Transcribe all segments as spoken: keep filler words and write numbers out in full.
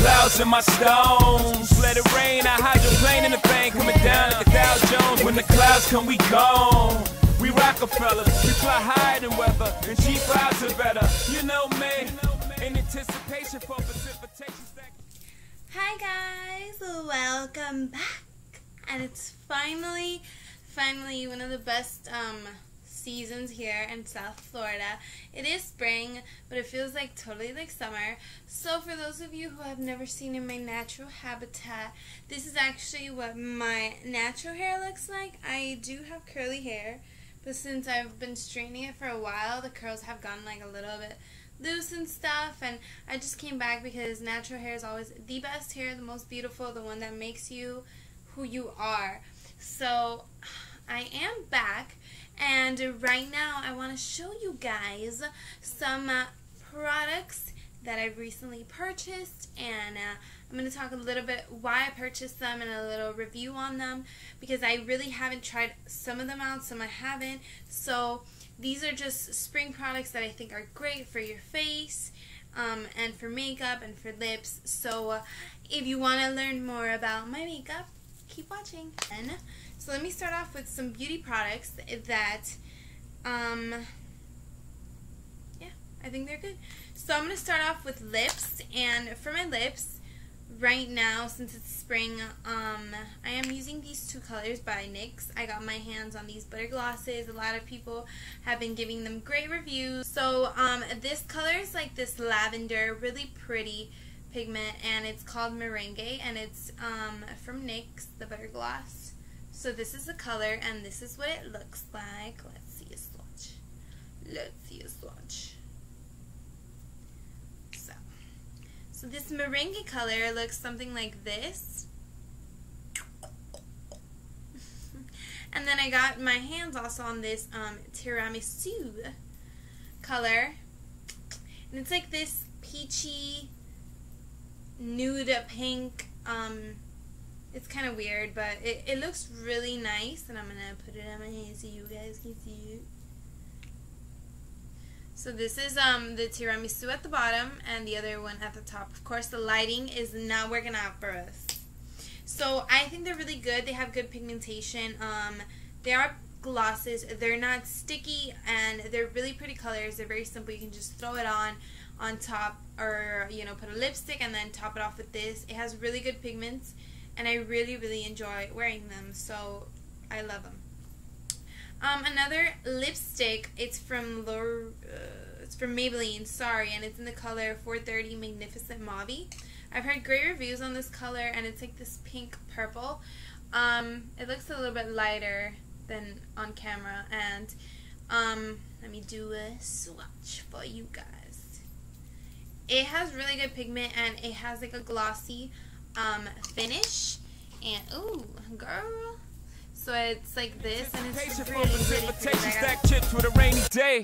clouds in my stones. Let it rain, I hydroplane in the bank, coming down like a Dow Jones. When the clouds come, we gone. We Rockefeller, we fly higher than weather, and cheap clouds are better. You know me, in anticipation for precipitation. Hi guys, welcome back. And it's finally, finally one of the best um, seasons here in South Florida. It is spring, but it feels like totally like summer. So for those of you who have never seen in my natural habitat, this is actually what my natural hair looks like. I do have curly hair, but since I've been straightening it for a while, the curls have gone like a little bit loose and stuff, and I just came back because natural hair is always the best hair, the most beautiful, the one that makes you who you are. So I am back, and right now I want to show you guys some uh, products that I've recently purchased, and uh, I'm going to talk a little bit why I purchased them and a little review on them, because I really haven't tried some of them out, some I haven't. So these are just spring products that I think are great for your face, Um, and for makeup and for lips. So uh, if you want to learn more about my makeup, keep watching. And so let me start off with some beauty products that um, yeah, I think they're good. So I'm going to start off with lips, and for my lips right now, since it's spring, um, I am using these two colors by NYX. I got my hands on these butter glosses. A lot of people have been giving them great reviews. So um, this color is like this lavender, really pretty pigment, and it's called Merengue, and it's um, from NYX, the butter gloss. So this is the color, and this is what it looks like. Let's see a swatch. Let's see a swatch. So this meringue color looks something like this. And then I got my hands also on this um, tiramisu color. And it's like this peachy, nude pink. Um, it's kind of weird, but it, it looks really nice. And I'm going to put it on my hand so you guys can see it. So this is um, the tiramisu at the bottom and the other one at the top. Of course, the lighting is not working out for us. So I think they're really good. They have good pigmentation. Um, they are glosses. They're not sticky, and they're really pretty colors. They're very simple. You can just throw it on on top, or you know, put a lipstick and then top it off with this. It has really good pigments, and I really, really enjoy wearing them. So I love them. Um, another lipstick, it's from L'Oreal, uh, it's from Maybelline, sorry, and it's in the color four thirty Magnificent Mauve. I've heard great reviews on this color, and it's like this pink purple. Um, it looks a little bit lighter than on camera, and um, let me do a swatch for you guys. It has really good pigment, and it has like a glossy um, finish, and ooh, girl. So it's like this, and it's really, really pretty. Stack chips with a rainy day.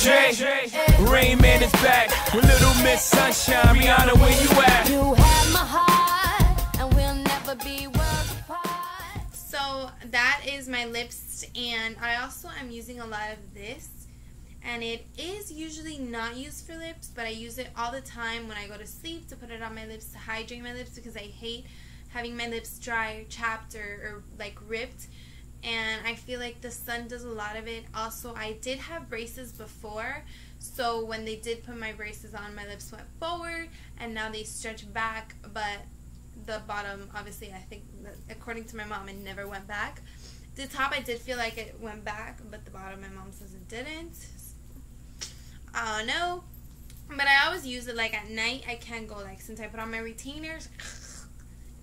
Jay, Rain Man is back with Little Miss Sunshine. Rihanna, where you at? You have my heart, and we'll never be worlds apart. So that is my lips, and I also am using a lot of this, and it is usually not used for lips, but I use it all the time when I go to sleep to put it on my lips to hydrate my lips, because I hate having my lips dry or chapped or, or like ripped, and I feel like the sun does a lot of it. Also, I did have braces before, so when they did put my braces on, my lips went forward, and now they stretch back, but the bottom, obviously, I think, according to my mom, it never went back. The top, I did feel like it went back, but the bottom, my mom says it didn't. So, I don't know, but I always use it like at night. I can go like, since I put on my retainers,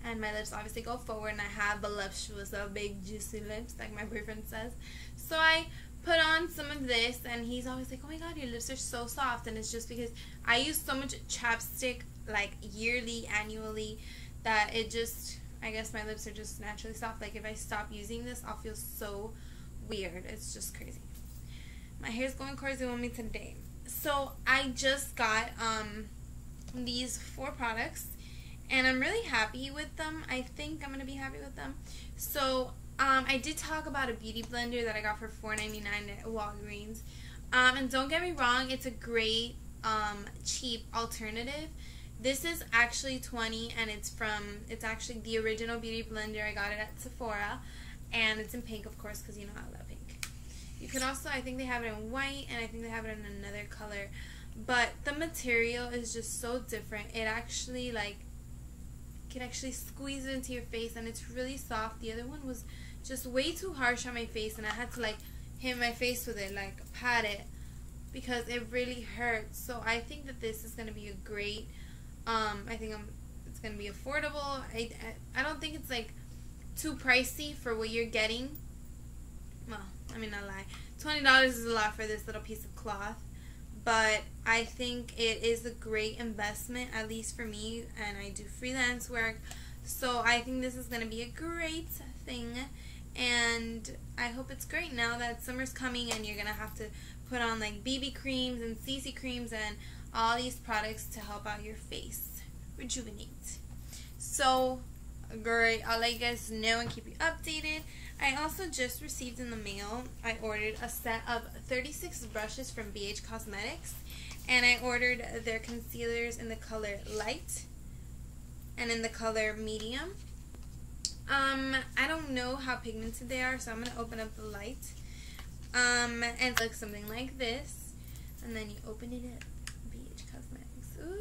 and my lips obviously go forward, and I have voluptuous, uh, big, juicy lips, like my boyfriend says. So I put on some of this, and he's always like, oh my god, your lips are so soft. And it's just because I use so much chapstick, like, yearly, annually, that it just, I guess my lips are just naturally soft. Like, if I stop using this, I'll feel so weird. It's just crazy. My hair's going crazy on me today. So I just got um, these four products, and I'm really happy with them. I think I'm going to be happy with them. So, um, I did talk about a beauty blender that I got for four ninety-nine at Walgreens. Um, and don't get me wrong, it's a great, um, cheap alternative This is actually twenty, and it's from, it's actually the original Beauty Blender. I got it at Sephora, and it's in pink, of course, because you know I love pink. You can also, I think they have it in white, and I think they have it in another color, but the material is just so different. It actually, like, can actually squeeze it into your face, and it's really soft. The other one was just way too harsh on my face, and I had to, like, hit my face with it, like, pat it, because it really hurts. So I think that this is going to be a great... Um, I think I'm, it's going to be affordable. I, I, I don't think it's, like, too pricey for what you're getting. Well, I mean, not lie. twenty dollars is a lot for this little piece of cloth. But I think it is a great investment, at least for me. And I do freelance work. So I think this is going to be a great thing. And I hope it's great now that summer's coming and you're going to have to put on, like, B B creams and C C creams and all these products to help out your face rejuvenate. So great, I'll let you guys know and keep you updated. I also just received in the mail, I ordered a set of thirty-six brushes from B H Cosmetics, and I ordered their concealers in the color light and in the color medium. Um, I don't know how pigmented they are, so I'm going to open up the light. Um, and it looks something like this, and then you open it up. Ooh.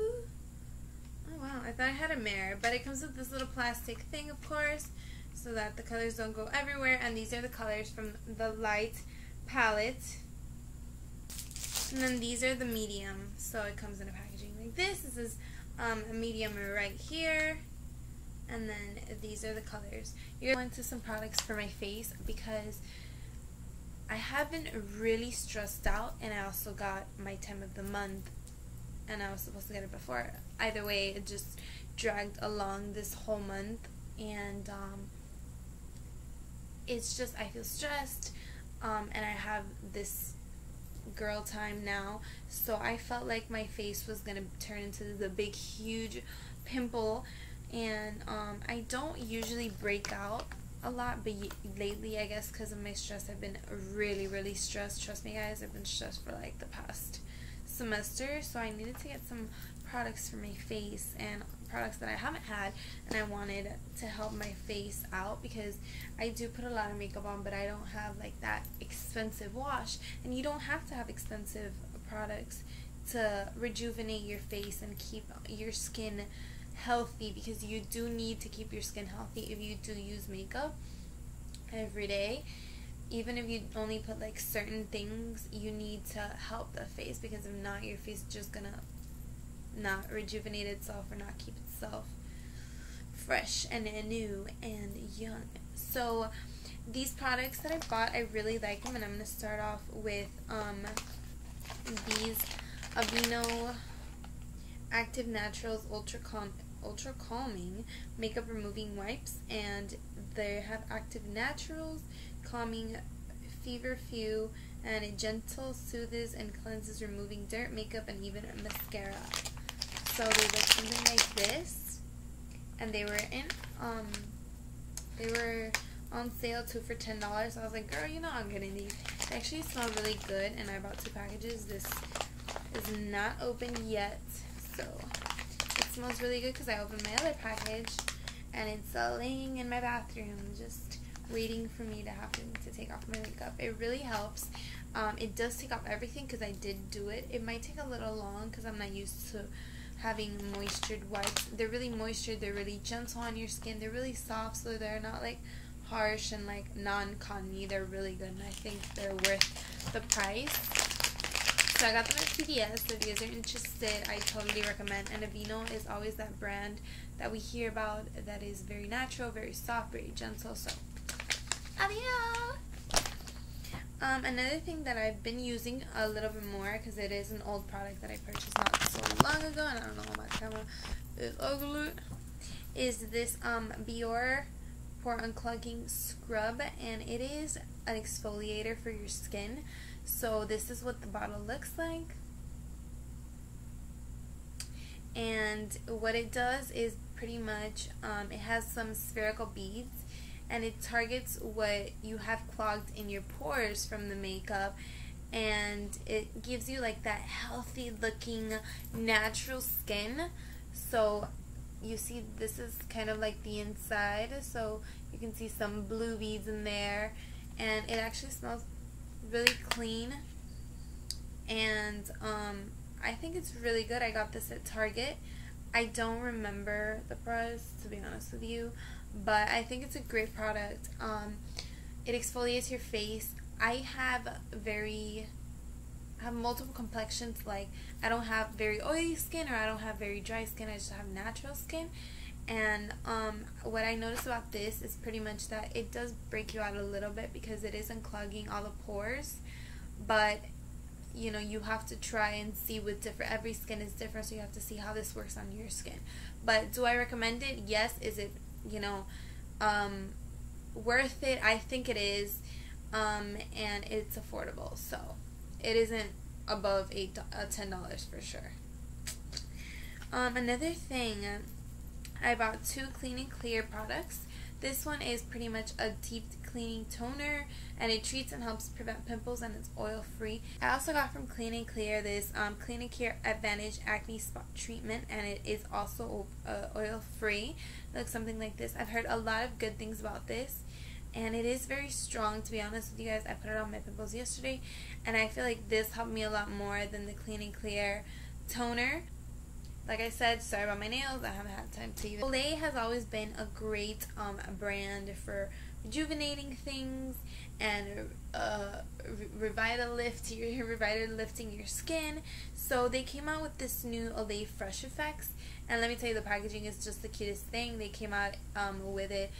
Oh wow, I thought I had a mirror, but it comes with this little plastic thing, of course, so that the colors don't go everywhere, and these are the colors from the light palette, and then these are the medium, so it comes in a packaging like this. This is um, a medium right here, and then these are the colors. You're going to some products for my face because I haven't really stressed out, and I also got my time of the month, and I was supposed to get it before. Either way, it just dragged along this whole month, and um, it's just, I feel stressed, um, and I have this girl time now, so I felt like my face was going to turn into the big, huge pimple, and um, I don't usually break out a lot, but lately, I guess, because of my stress, I've been really, really stressed. Trust me, guys, I've been stressed for, like, the past semester, so I needed to get some products for my face, and products that I haven't had, and I wanted to help my face out because I do put a lot of makeup on, but I don't have, like, that expensive wash, and you don't have to have expensive products to rejuvenate your face and keep your skin healthy, because you do need to keep your skin healthy if you do use makeup every day. Even if you only put, like, certain things, you need to help the face, because if not, your face is just gonna not rejuvenate itself or not keep itself fresh and new and young. So these products that I bought, I really like them, and I'm gonna start off with um, these Aveeno Active Naturals Ultra Calm Ultra Calming Makeup Removing Wipes, and they have Active Naturals, Calming, Fever Few, and it gentle soothes and cleanses, removing dirt, makeup, and even mascara. So they look something like this, and they were in um they were on sale two for ten dollars. So I was like, girl, you know I'm getting these. They actually smell really good, and I bought two packages. This is not open yet, so it smells really good because I opened my other package, and it's uh, laying in my bathroom, just waiting for me to happen to take off my makeup. It really helps. Um, it does take off everything because I did do it. It might take a little long because I'm not used to having moisturized wipes. They're really moisture. They're really gentle on your skin. They're really soft, so they're not, like, harsh and, like, non-cotton-y. They're really good, and I think they're worth the price. So I got them at C V S, so if you guys are interested, I totally recommend. And Aveeno is always that brand that we hear about that is very natural, very soft, very gentle, so Um, another thing that I've been using a little bit more, because it is an old product that I purchased not so long ago, and I don't know how my camera is ugly, is this um, Biore Pore Unclogging Scrub, and it is an exfoliator for your skin. So this is what the bottle looks like, and what it does is pretty much, um, it has some spherical beads, and it targets what you have clogged in your pores from the makeup, and it gives you, like, that healthy looking natural skin. So you see this is kind of like the inside, so you can see some blue beads in there, and it actually smells really clean, and um, I think it's really good. I got this at Target. I don't remember the price, to be honest with you, but I think it's a great product. Um, it exfoliates your face. I have very, I have multiple complexions. Like, I don't have very oily skin, or I don't have very dry skin. I just have natural skin. And um, what I noticed about this is pretty much that it does break you out a little bit because it is unclogging all the pores. But, you know, you have to try and see with different, every skin is different, so you have to see how this works on your skin. But do I recommend it? Yes. Is it, you know, um, worth it? I think it is. Um, and it's affordable, so it isn't above eight, uh, ten dollars for sure. Um, another thing, I bought two Clean and Clear products. This one is pretty much a deep cleaning toner, and it treats and helps prevent pimples, and it's oil free. I also got from Clean and Clear this um, Clean and Clear Advantage Acne Spot Treatment, and it is also uh, oil free. It looks something like this. I've heard a lot of good things about this. And it is very strong, to be honest with you guys. I put it on my pimples yesterday, and I feel like this helped me a lot more than the Clean and Clear toner. Like I said, sorry about my nails. I haven't had time to even. Olay has always been a great um, brand for rejuvenating things and uh, revital lift your revital lifting your skin. So they came out with this new Olay Fresh Effects, and let me tell you, the packaging is just the cutest thing. They came out um, with it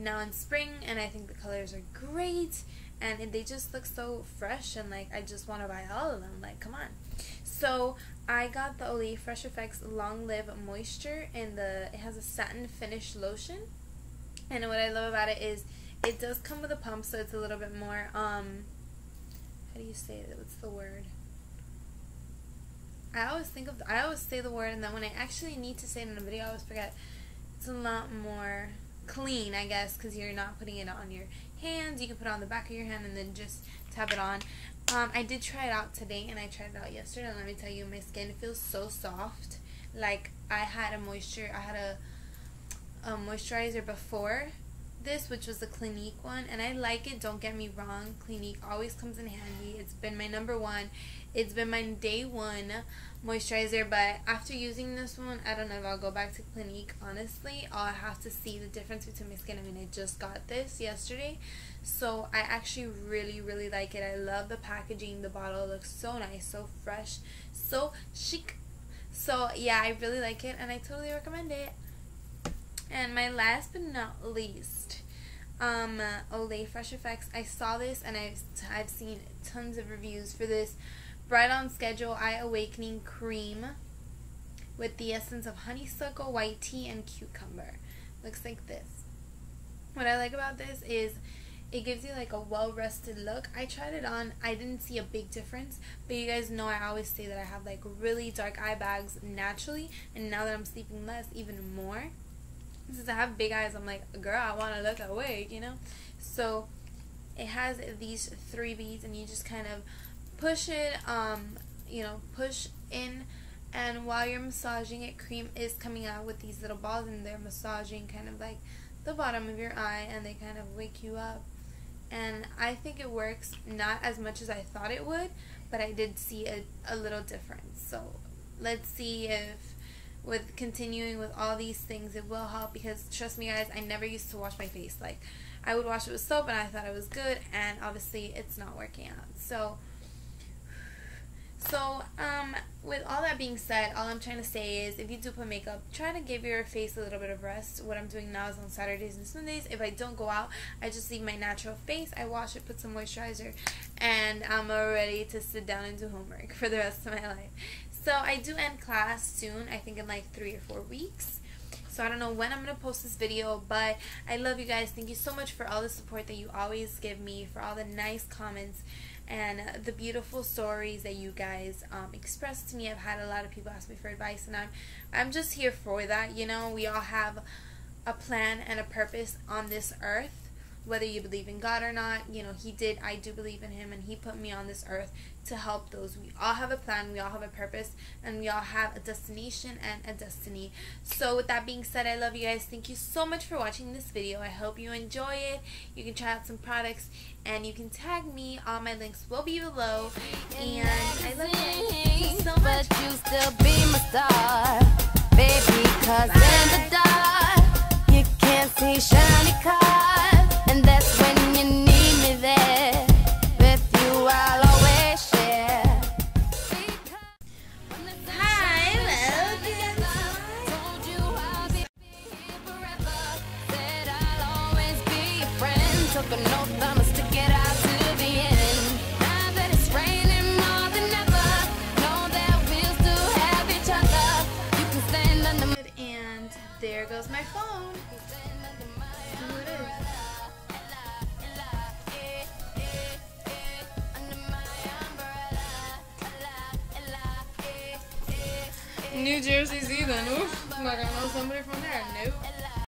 now in spring, and I think the colors are great, and they just look so fresh, and like I just want to buy all of them, like come on. So I got the Olay Fresh Effects Long Live Moisture, and the it has a satin finish lotion, and what I love about it is it does come with a pump, so it's a little bit more um how do you say it, what's the word? I always think of the, I always say the word, and then when I actually need to say it in a video I always forget. It's a lot more clean, I guess, because you're not putting it on your hands. You can put it on the back of your hand and then just tap it on. Um, I did try it out today, and I tried it out yesterday, and let me tell you, my skin feels so soft. Like, I had a moisture, I had a, a moisturizer before this, which was the Clinique one, and I like it, don't get me wrong. Clinique always comes in handy. It's been my number one. It's been my day one moisturizer, but after using this one, I don't know if I'll go back to Clinique, honestly. I'll have to see the difference between my skin. I mean, I just got this yesterday, so I actually really, really like it. I love the packaging. The bottle looks so nice, so fresh, so chic. So, yeah, I really like it, and I totally recommend it. And my last but not least, um, Olay Fresh Effects. I saw this, and I've, I've seen tons of reviews for this. Bright on Schedule Eye Awakening Cream with the essence of honeysuckle, white tea, and cucumber. Looks like this. What I like about this is it gives you like a well-rested look. I tried it on. I didn't see a big difference, but you guys know I always say that I have like really dark eye bags naturally, and now that I'm sleeping less, even more. Since I have big eyes, I'm like, girl, I want to look awake, you know? So it has these three beads, and you just kind of push it, um, you know, push in, and while you're massaging it, cream is coming out with these little balls, and they're massaging kind of like the bottom of your eye, and they kind of wake you up. And I think it works, not as much as I thought it would, but I did see a, a little difference. So let's see if with continuing with all these things it will help, because trust me guys, I never used to wash my face. Like, I would wash it with soap, and I thought it was good, and obviously it's not working out. So So, um, with all that being said, all I'm trying to say is, if you do put makeup, try to give your face a little bit of rest. What I'm doing now is on Saturdays and Sundays, if I don't go out, I just leave my natural face, I wash it, put some moisturizer, and I'm ready to sit down and do homework for the rest of my life. So, I do end class soon, I think in like three or four weeks. So I don't know when I'm going to post this video, but I love you guys. Thank you so much for all the support that you always give me, for all the nice comments and the beautiful stories that you guys um, express to me. I've had a lot of people ask me for advice, and I'm, I'm just here for that. You know, we all have a plan and a purpose on this earth, whether you believe in God or not, you know, he did, I do believe in him, and he put me on this earth to help those. We all have a plan, we all have a purpose, and we all have a destination and a destiny. So with that being said, I love you guys. Thank you so much for watching this video. I hope you enjoy it. You can try out some products, and you can tag me. All my links will be below, and I love you. Thank you so much. But you still be my star, baby, 'cause in the dark you can't see shiny cars, and that's when you need me there. With you I'll always share. Hi, hello. Said I'll always be your friend. Took an oath, I'ma stick it out to the end. Now that it's raining more than ever, know that we'll still have each other. You can stand on the mood. And there goes my phone. New Jersey's even. Oof. Like I know somebody from there. Nope.